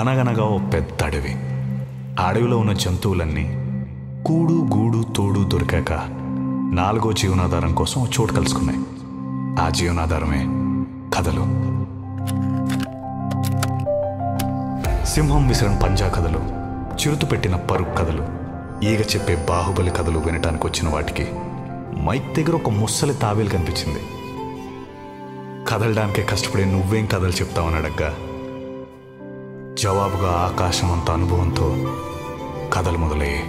అనగనగా ఓ పెద్ద అడవి. ఆ అడవిలో ఉన్న జంతువులన్నీ కూడు గూడు తోడు దొరికాక నాలుగో జీవనాధారం కోసం ఓ చోటు కలుసుకున్నాయి. ఆ జీవనాధారమే కథలు. సింహం విసిరిన పంజా కథలు, చిరుతు పెట్టిన పరుగు కథలు, ఈగ చెప్పే బాహుబలి కథలు వినటానికి వచ్చిన వాటికి మైక్ దగ్గర ఒక ముస్సలి తాబేలు కనిపించింది. కదలడానికే కష్టపడే నువ్వేం కథలు చెప్తావని అడగ్గా జవాబుగా ఆకాశం అంత అనుభవంతో కథలు మొదలయ్యాయి.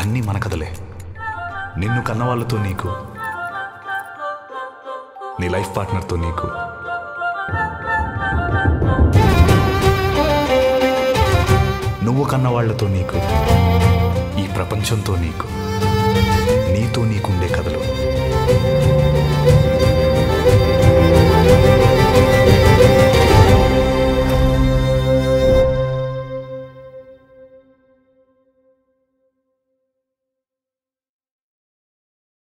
అన్నీ మన కథలే. నిన్ను కన్నవాళ్ళతో నీకు, నీ లైఫ్ పార్ట్నర్తో నీకు, నువ్వు కన్నవాళ్లతో నీకు, ఈ ప్రపంచంతో నీకు, నీతో నీకుండే కథలు.